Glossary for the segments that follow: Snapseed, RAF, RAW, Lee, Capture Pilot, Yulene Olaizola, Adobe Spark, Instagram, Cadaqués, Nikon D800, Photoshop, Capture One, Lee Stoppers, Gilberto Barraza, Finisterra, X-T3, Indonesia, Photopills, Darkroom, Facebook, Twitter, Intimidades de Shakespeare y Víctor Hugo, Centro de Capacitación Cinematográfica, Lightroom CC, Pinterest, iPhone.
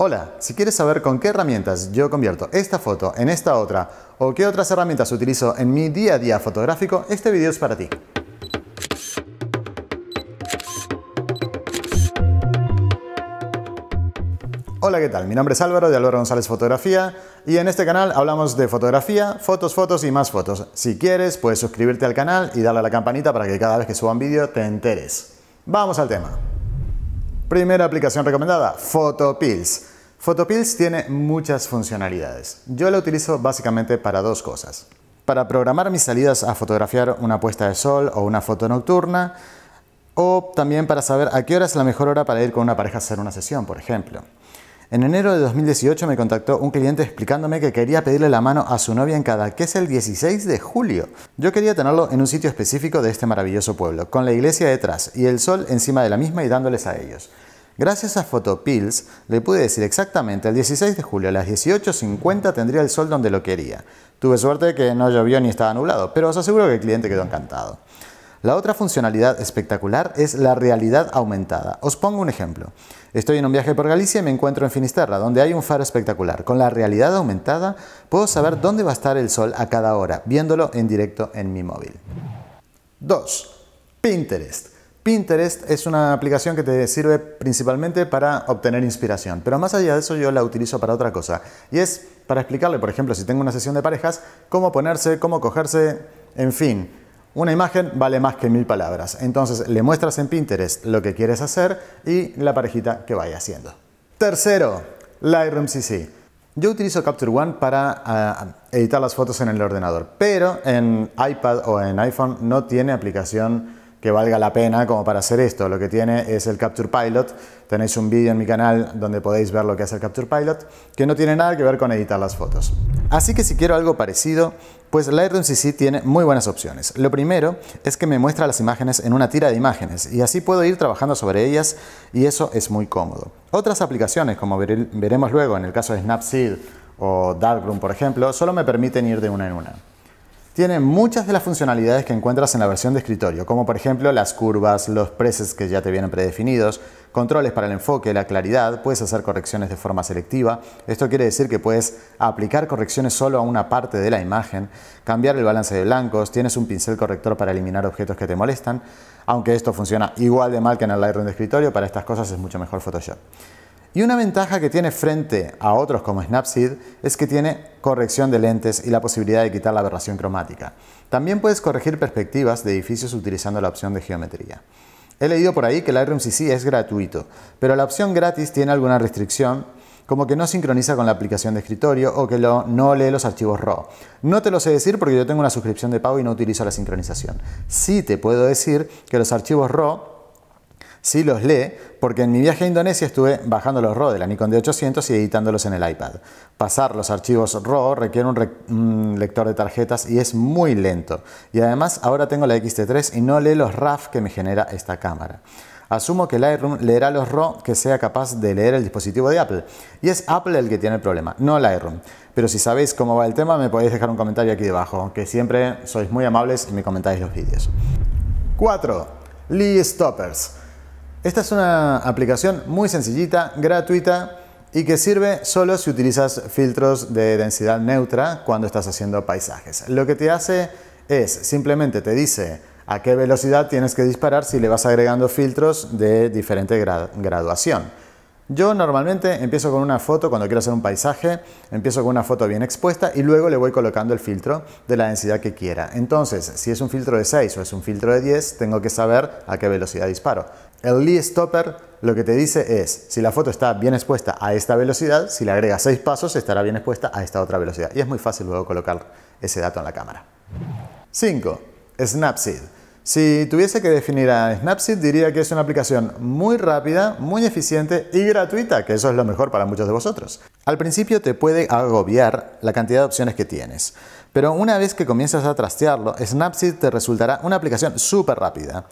Hola, si quieres saber con qué herramientas yo convierto esta foto en esta otra o qué otras herramientas utilizo en mi día a día fotográfico, este video es para ti. Hola, ¿qué tal? Mi nombre es Álvaro de Álvaro González Fotografía y en este canal hablamos de fotografía, fotos, fotos y más fotos. Si quieres, puedes suscribirte al canal y darle a la campanita para que cada vez que suba un vídeo te enteres. Vamos al tema. Primera aplicación recomendada, Photopills. Photopills tiene muchas funcionalidades. Yo la utilizo básicamente para dos cosas. Para programar mis salidas a fotografiar una puesta de sol o una foto nocturna, o también para saber a qué hora es la mejor hora para ir con una pareja a hacer una sesión, por ejemplo. En enero de 2018 me contactó un cliente explicándome que quería pedirle la mano a su novia en Cadaqués el 16 de julio. Yo quería tenerlo en un sitio específico de este maravilloso pueblo, con la iglesia detrás y el sol encima de la misma y dándoles a ellos. Gracias a Photopills le pude decir exactamente el 16 de julio a las 18:50 tendría el sol donde lo quería. Tuve suerte de que no llovió ni estaba nublado, pero os aseguro que el cliente quedó encantado. La otra funcionalidad espectacular es la realidad aumentada. Os pongo un ejemplo. Estoy en un viaje por Galicia y me encuentro en Finisterra, donde hay un faro espectacular. Con la realidad aumentada puedo saber dónde va a estar el sol a cada hora, viéndolo en directo en mi móvil. 2. Pinterest. Pinterest es una aplicación que te sirve principalmente para obtener inspiración, pero más allá de eso yo la utilizo para otra cosa, y es para explicarle, por ejemplo, si tengo una sesión de parejas, cómo ponerse, cómo cogerse, en fin. Una imagen vale más que 1000 palabras, entonces le muestras en Pinterest lo que quieres hacer y la parejita que vaya haciendo. Tercero, Lightroom CC. Yo utilizo Capture One para editar las fotos en el ordenador, pero en iPad o en iPhone no tiene aplicación que valga la pena como para hacer esto. Lo que tiene es el Capture Pilot. Tenéis un vídeo en mi canal donde podéis ver lo que hace el Capture Pilot, que no tiene nada que ver con editar las fotos. Así que si quiero algo parecido, pues Lightroom CC tiene muy buenas opciones. Lo primero es que me muestra las imágenes en una tira de imágenes y así puedo ir trabajando sobre ellas y eso es muy cómodo. Otras aplicaciones, como veremos luego en el caso de Snapseed o Darkroom, por ejemplo, solo me permiten ir de una en una. Tiene muchas de las funcionalidades que encuentras en la versión de escritorio, como por ejemplo las curvas, los presets que ya te vienen predefinidos, controles para el enfoque, la claridad, puedes hacer correcciones de forma selectiva. Esto quiere decir que puedes aplicar correcciones solo a una parte de la imagen, cambiar el balance de blancos, tienes un pincel corrector para eliminar objetos que te molestan, aunque esto funciona igual de mal que en el Lightroom de escritorio, para estas cosas es mucho mejor Photoshop. Y una ventaja que tiene frente a otros como Snapseed es que tiene corrección de lentes y la posibilidad de quitar la aberración cromática. También puedes corregir perspectivas de edificios utilizando la opción de geometría. He leído por ahí que Lightroom CC es gratuito, pero la opción gratis tiene alguna restricción, como que no sincroniza con la aplicación de escritorio o que no lee los archivos RAW. No te lo sé decir porque yo tengo una suscripción de pago y no utilizo la sincronización. Sí te puedo decir que los archivos RAW sí los lee, porque en mi viaje a Indonesia estuve bajando los RAW de la Nikon D800 y editándolos en el iPad. Pasar los archivos RAW requiere un lector de tarjetas y es muy lento. Y además ahora tengo la X-T3 y no lee los RAF que me genera esta cámara. Asumo que Lightroom leerá los RAW que sea capaz de leer el dispositivo de Apple. Y es Apple el que tiene el problema, no Lightroom. Pero si sabéis cómo va el tema me podéis dejar un comentario aquí debajo, que siempre sois muy amables y me comentáis los vídeos. 4. Lee Stoppers. Esta es una aplicación muy sencillita, gratuita y que sirve solo si utilizas filtros de densidad neutra cuando estás haciendo paisajes. Lo que te hace es, simplemente te dice a qué velocidad tienes que disparar si le vas agregando filtros de diferente graduación. Yo normalmente empiezo con una foto, cuando quiero hacer un paisaje, empiezo con una foto bien expuesta y luego le voy colocando el filtro de la densidad que quiera. Entonces, si es un filtro de 6 o es un filtro de 10, tengo que saber a qué velocidad disparo. El Lee Stopper lo que te dice es, si la foto está bien expuesta a esta velocidad, si le agregas 6 pasos, estará bien expuesta a esta otra velocidad. Y es muy fácil luego colocar ese dato en la cámara. 5. Snapseed. Si tuviese que definir a Snapseed, diría que es una aplicación muy rápida, muy eficiente y gratuita, que eso es lo mejor para muchos de vosotros. Al principio te puede agobiar la cantidad de opciones que tienes, pero una vez que comienzas a trastearlo, Snapseed te resultará una aplicación súper rápida.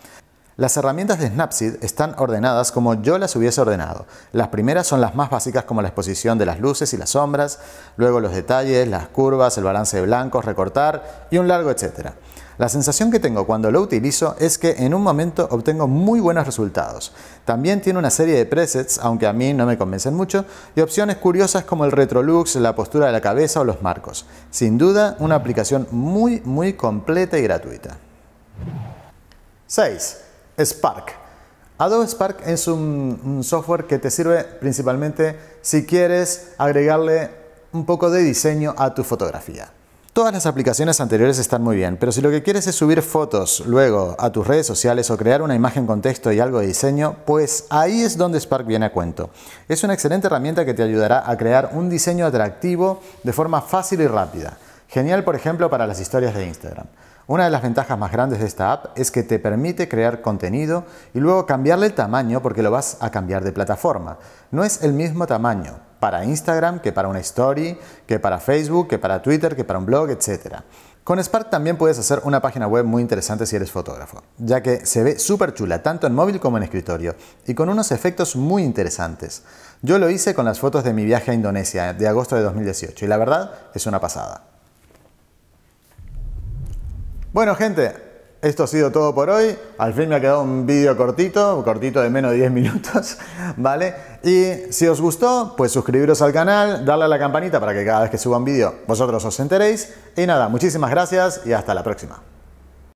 Las herramientas de Snapseed están ordenadas como yo las hubiese ordenado. Las primeras son las más básicas, como la exposición de las luces y las sombras, luego los detalles, las curvas, el balance de blancos, recortar y un largo etcétera. La sensación que tengo cuando lo utilizo es que en un momento obtengo muy buenos resultados. También tiene una serie de presets, aunque a mí no me convencen mucho, y opciones curiosas como el retrolux, la postura de la cabeza o los marcos. Sin duda, una aplicación muy completa y gratuita. 6. Spark. Adobe Spark es un software que te sirve principalmente si quieres agregarle un poco de diseño a tu fotografía. Todas las aplicaciones anteriores están muy bien, pero si lo que quieres es subir fotos luego a tus redes sociales o crear una imagen con texto y algo de diseño, pues ahí es donde Spark viene a cuento. Es una excelente herramienta que te ayudará a crear un diseño atractivo de forma fácil y rápida. Genial, por ejemplo, para las historias de Instagram. Una de las ventajas más grandes de esta app es que te permite crear contenido y luego cambiarle el tamaño porque lo vas a cambiar de plataforma. No es el mismo tamaño para Instagram que para una story, que para Facebook, que para Twitter, que para un blog, etc. Con Spark también puedes hacer una página web muy interesante si eres fotógrafo, ya que se ve súper chula tanto en móvil como en escritorio y con unos efectos muy interesantes. Yo lo hice con las fotos de mi viaje a Indonesia de agosto de 2018 y la verdad es una pasada. Bueno gente, esto ha sido todo por hoy. Al fin me ha quedado un vídeo cortito de menos de 10 minutos, ¿vale? Y si os gustó, pues suscribiros al canal, darle a la campanita para que cada vez que suba un vídeo vosotros os enteréis. Y nada, muchísimas gracias y hasta la próxima.